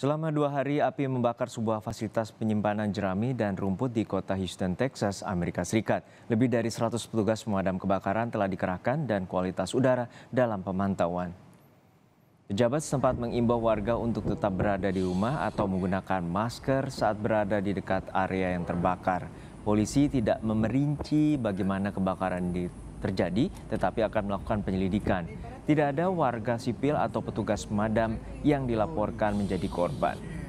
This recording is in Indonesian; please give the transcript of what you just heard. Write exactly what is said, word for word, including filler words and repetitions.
Selama dua hari, api membakar sebuah fasilitas penyimpanan jerami dan rumput di kota Houston, Texas, Amerika Serikat. Lebih dari seratus petugas pemadam kebakaran telah dikerahkan dan kualitas udara dalam pemantauan. Pejabat setempat mengimbau warga untuk tetap berada di rumah atau menggunakan masker saat berada di dekat area yang terbakar. Polisi tidak memerinci bagaimana kebakaran terjadi, tetapi akan melakukan penyelidikan. Tidak ada warga sipil atau petugas pemadam yang dilaporkan menjadi korban.